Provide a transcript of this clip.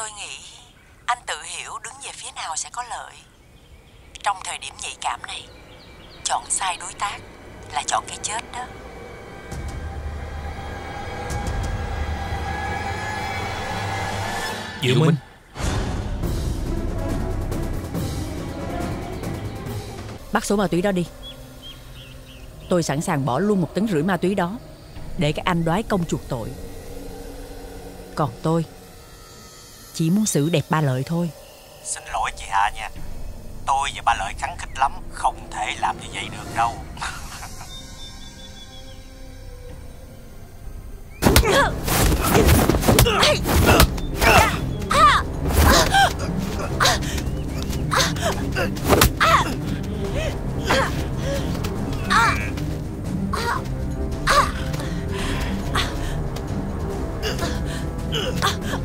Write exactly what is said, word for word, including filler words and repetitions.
tôi nghĩ anh tự hiểu đứng về phía nào sẽ có lợi. Trong thời điểm nhạy cảm này, chọn sai đối tác là chọn cái chết đó. Diệu Minh, bắt số ma túy đó đi. Tôi sẵn sàng bỏ luôn một tấn rưỡi ma túy đó để các anh đoái công chuộc tội. Còn tôi chỉ muốn xử đẹp Ba Lợi thôi. Xin lỗi chị Hà nha, tôi và Ba Lợi khắng khích lắm, không thể làm như vậy được đâu.